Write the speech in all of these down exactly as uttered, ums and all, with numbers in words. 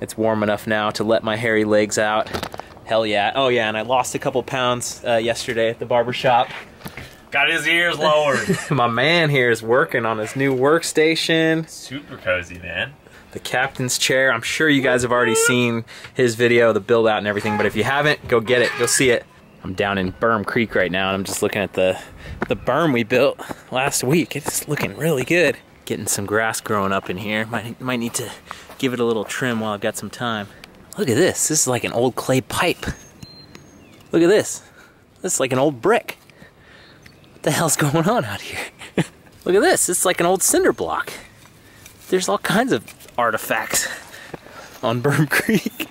It's warm enough now to let my hairy legs out. Hell yeah. Oh yeah, and I lost a couple pounds uh, yesterday at the barbershop. Got his ears lowered. My man here is working on his new workstation. Super cozy, man. The captain's chair. I'm sure you guys have already seen his video, the build out and everything, but if you haven't, go get it, go see it. I'm down in Berm Creek right now and I'm just looking at the, the berm we built last week. It's looking really good. Getting some grass growing up in here. Might, might need to give it a little trim while I've got some time. Look at this, this is like an old clay pipe. Look at this, this is like an old brick. What the hell's going on out here? Look at this, it's like an old cinder block. There's all kinds of artifacts on Berm Creek.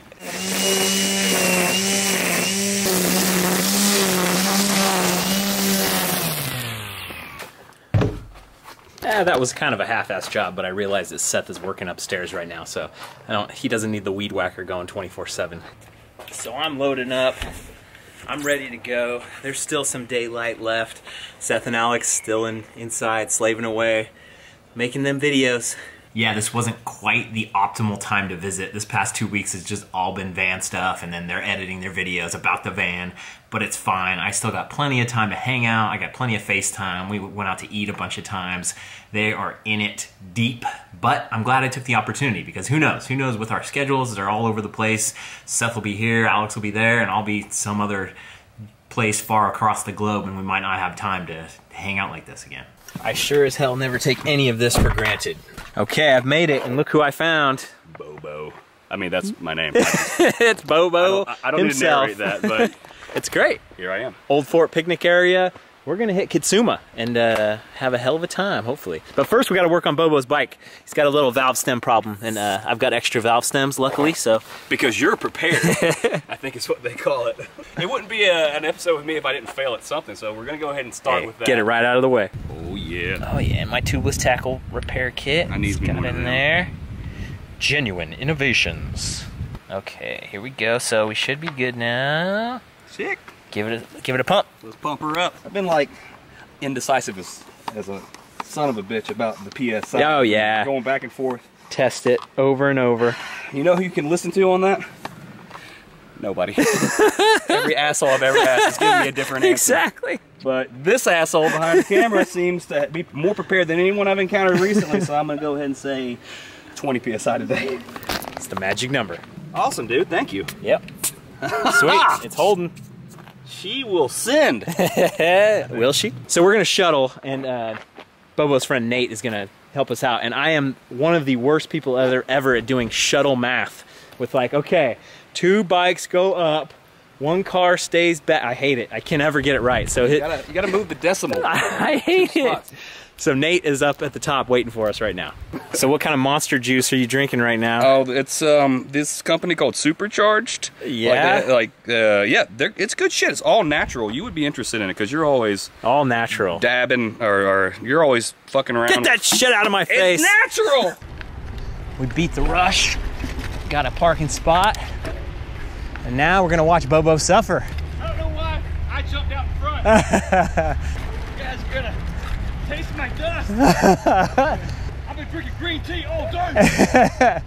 Eh, that was kind of a half-assed job, but I realized that Seth is working upstairs right now, so I don't, he doesn't need the weed whacker going twenty-four seven. So I'm loading up. I'm ready to go. There's still some daylight left. Seth and Alex still in, inside, slaving away, making them videos. Yeah, this wasn't quite the optimal time to visit. This past two weeks has just all been van stuff, and then they're editing their videos about the van, but it's fine. I still got plenty of time to hang out. I got plenty of FaceTime. We went out to eat a bunch of times. They are in it deep, but I'm glad I took the opportunity because who knows? Who knows with our schedules? They're all over the place. Seth will be here, Alex will be there, and I'll be some other place far across the globe, and we might not have time to hang out like this again. I sure as hell never take any of this for granted. Okay, I've made it, and look who I found. Bobo. I mean, that's my name. It's Bobo himself. I don't, I don't need to narrate that, but... It's great. Here I am. Old Fort Picnic Area. We're gonna hit Kitsuma and uh, have a hell of a time, hopefully. But first, we gotta work on Bobo's bike. He's got a little valve stem problem, and uh, I've got extra valve stems, luckily, so. Because you're prepared, I think is what they call it. It wouldn't be a, an episode with me if I didn't fail at something, so we're gonna go ahead and start hey, with that. Get it right out of the way. Oh yeah. Oh yeah, my tubeless tackle repair kit. I need got one in there. Genuine Innovations. Okay, here we go, so we should be good now. Sick. Give it a give it a pump. Let's pump her up. I've been like indecisive as as a son of a bitch about the P S I. Oh yeah. Going back and forth. Test it over and over. You know who you can listen to on that? Nobody. Every asshole I've ever asked is giving me a different answer. Exactly. But this asshole behind the camera seems to be more prepared than anyone I've encountered recently, so I'm gonna go ahead and say twenty P S I today. It's the magic number. Awesome, dude. Thank you. Yep. Sweet. It's holding. She will send. Will she? So we're gonna shuttle, and uh, Bobo's friend Nate is gonna help us out. And I am one of the worst people ever, ever at doing shuttle math with like, okay, two bikes go up, one car stays back. I hate it. I can never get it right. So you gotta, you gotta move the decimal. I, I hate it. So Nate is up at the top waiting for us right now. So what kind of monster juice are you drinking right now? Oh, it's um this company called Supercharged. Yeah. Like, like uh, yeah, it's good shit. It's all natural. You would be interested in it because you're always all natural dabbing or, or you're always fucking around. Get that shit out of my face. It's natural. We beat the rush. Got a parking spot, and now we're gonna watch Bobo suffer. I don't know why I jumped out in front. You guys are gonna. Taste my dust. I've been drinking green tea all day.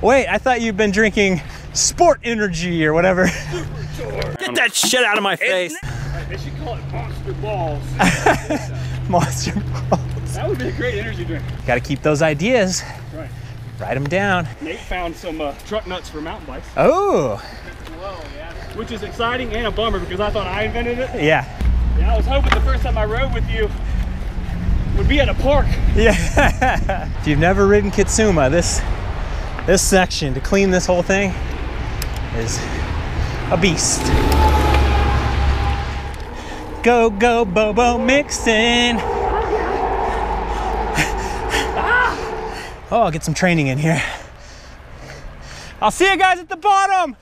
Wait, I thought you'd been drinking Sport Energy or whatever. Get that shit out of my face. They should call it Monster Balls. Monster Balls. That would be a great energy drink. Got to keep those ideas. Right. Write them down. Nate found some uh, truck nuts for mountain bikes. Oh. Whoa, yeah. Which is exciting and a bummer because I thought I invented it. Yeah. Yeah, I was hoping the first time I rode with you would be at a park. Yeah. If you've never ridden Kitsuma, this this section to clean this whole thing is a beast. Go go Bobo mixin'. Ah! Oh, I'll get some training in here. I'll see you guys at the bottom.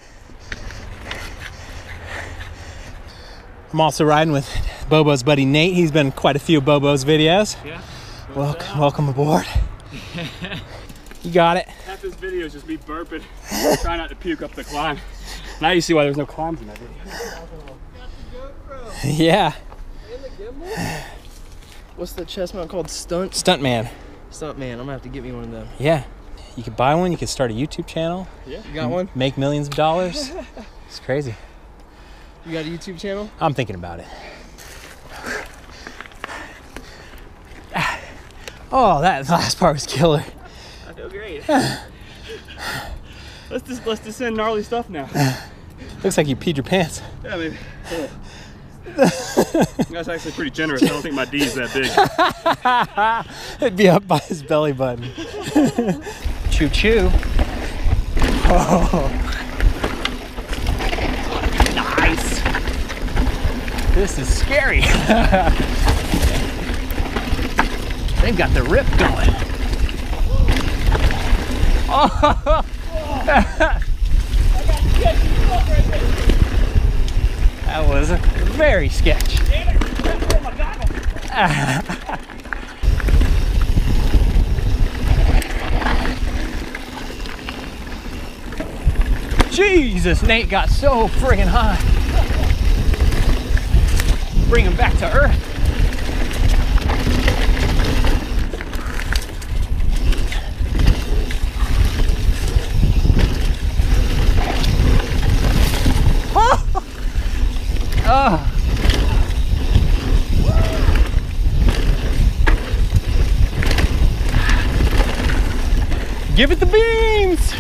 I'm also riding with Bobo's buddy Nate. He's been in quite a few Bobo's videos. Yeah. Welcome, welcome aboard. You got it. Half this video is just me burping, trying not to puke up the climb. Now you see why there's no climbs in that video. Yeah. And the gimbal? What's the chest mount called? Stunt? Stuntman. Stuntman. I'm gonna have to get me one of them. Yeah. You could buy one. You could start a YouTube channel. Yeah, you got one. Make millions of dollars. It's crazy. You got a YouTube channel? I'm thinking about it. Oh, that last part was killer. I feel great. Let's just let's descend gnarly stuff now. Looks like you peed your pants. Yeah, maybe. Yeah. That's actually pretty generous. I don't think my D is that big. It'd be up by his belly button. Choo choo. Oh. Nice. This is scary. They've got the rip going. Oh. That was very sketchy. Jesus, Nate got so friggin' high. Bring him back to earth. Oh. Give it the beans.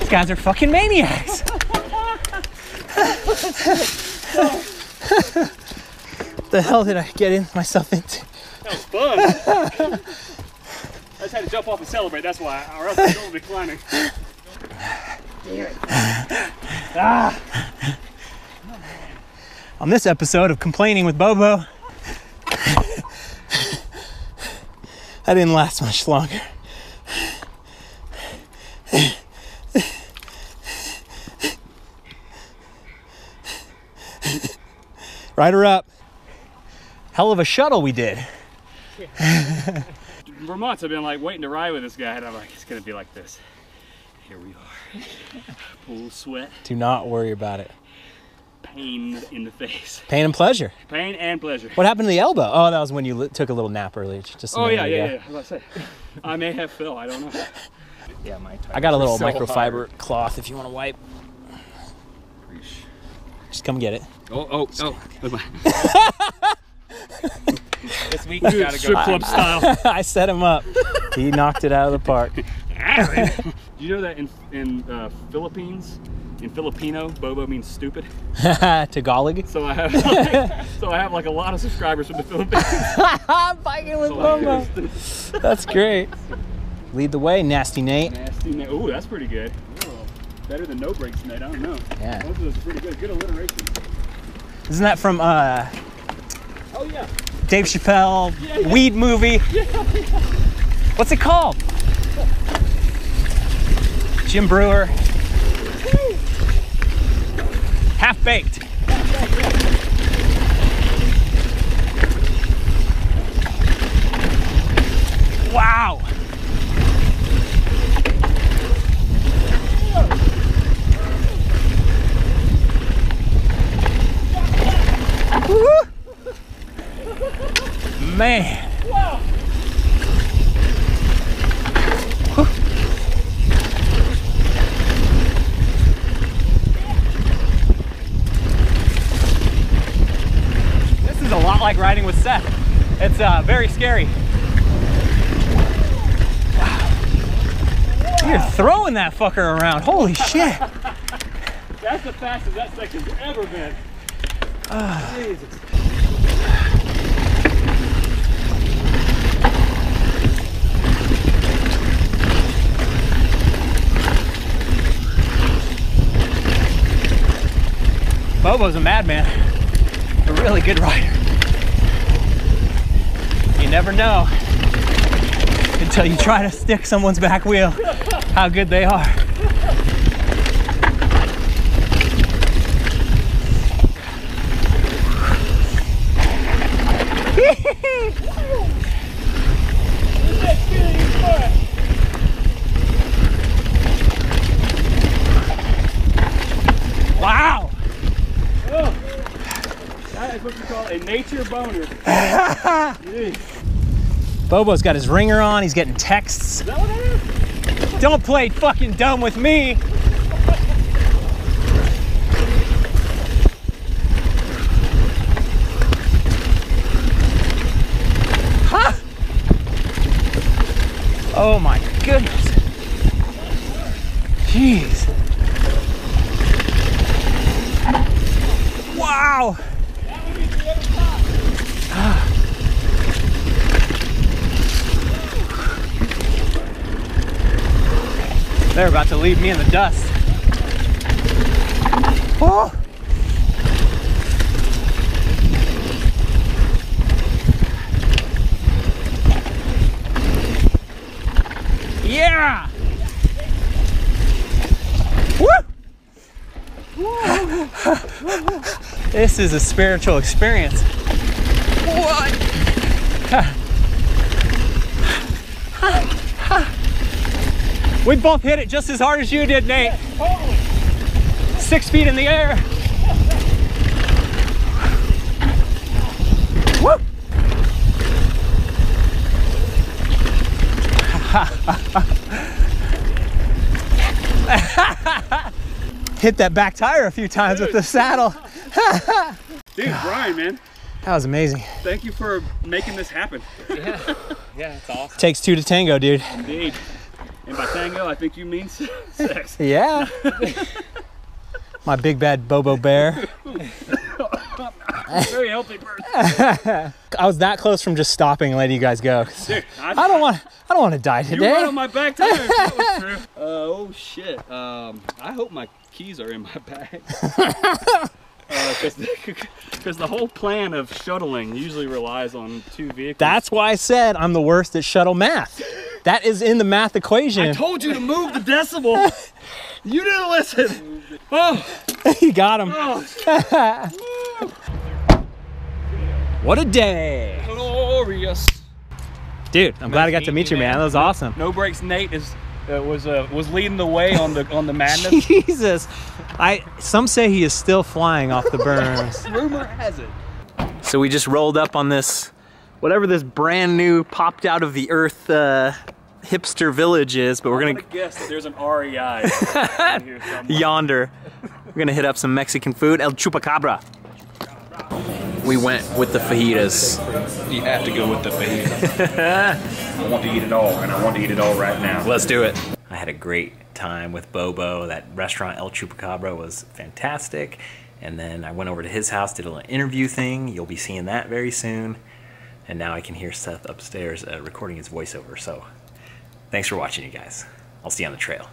These guys are fucking maniacs. What the hell did I get in myself into? That was fun. I just had to jump off and celebrate, that's why, or else it's all declining. Ah. On this episode of Complaining with Bobo, I didn't last much longer. Rider up. Hell of a shuttle we did. Yeah. For months I've been like waiting to ride with this guy, and I'm like, it's gonna be like this. Here we are. Pool sweat. Do not worry about it. Pain in the face. Pain and pleasure. Pain and pleasure. What happened to the elbow? Oh, that was when you took a little nap earlier. Just oh yeah, yeah, yeah, yeah. I was about to say. I may have fell. I don't know. Yeah, my. I got a little so microfiber hard. Cloth if you want to wipe. Just come get it. Oh, oh, oh. Goodbye. This week we gotta go. Strip club style. I set him up. He knocked it out of the park. You know that in, in uh, Philippines, in Filipino, Bobo means stupid. Tagalog. So I have, like, so I have like a lot of subscribers from the Philippines. I'm biking with so Bobo. That's great. Lead the way, Nasty Nate. Nasty Nate. Ooh, that's pretty good. Oh, better than No Brakes Nate. I don't know. Yeah. Both of those are pretty good. Good alliteration. Isn't that from? Uh, Oh yeah. Dave Chappelle, yeah, yeah. Weed movie. Yeah, yeah. What's it called? Jim Brewer. Woo. Half Baked. Yeah, yeah, yeah. Wow. Man. Wow. This is a lot like riding with Seth. It's uh, very scary. Wow. Wow. You're throwing that fucker around. Holy shit. That's the fastest that section's ever been. Uh. Jesus. Bobo's a madman, a really good rider. You never know until you try to stick someone's back wheel how good they are. Wow! nature boner. Bobo's got his ringer on. He's getting texts. Is that what that is? Don't play fucking dumb with me. Oh my goodness. Jeez. Wow. That would be the other top. They're about to leave me in the dust. Oh. Yeah! Woo! Whoa. Whoa. This is a spiritual experience. What? We both hit it just as hard as you did, Nate. Six feet in the air. Woo! Hit that back tire a few times, dude, with the saddle. Dude, Brian, man. That was amazing. Thank you for making this happen. Yeah, yeah, it's awesome. Takes two to tango, dude. Indeed. And by tango, I think you mean sex. Yeah. My big bad Bobo bear. Very healthy person. I was that close from just stopping and letting you guys go. Dude, I, I don't want. I don't want to die today. You were on my back tires. That was true. Uh, oh shit. Um, I hope my keys are in my bag. Because uh, the whole plan of shuttling usually relies on two vehicles. That's why I said I'm the worst at shuttle math. That is in the math equation. I told you to move the decimal. You didn't listen. Oh, you got him. Oh. What a day! Glorious, dude. I'm glad I got to meet you, man. That was awesome. No Brakes Nate is uh, was uh, was leading the way on the on the madness. Jesus, I some say he is still flying off the burns. Rumor has it. So we just rolled up on this, whatever this brand new popped out of the earth uh, hipster village is, but we're gonna, gonna guess that there's an R E I here yonder. We're gonna hit up some Mexican food, El Chupacabra. We went with the fajitas. You have to go with the fajitas. I want to eat it all, and I want to eat it all right now. Let's do it. I had a great time with Bobo. That restaurant El Chupacabra was fantastic. And then I went over to his house, did a little interview thing. You'll be seeing that very soon. And now I can hear Seth upstairs uh, recording his voiceover. So thanks for watching, you guys. I'll see you on the trail.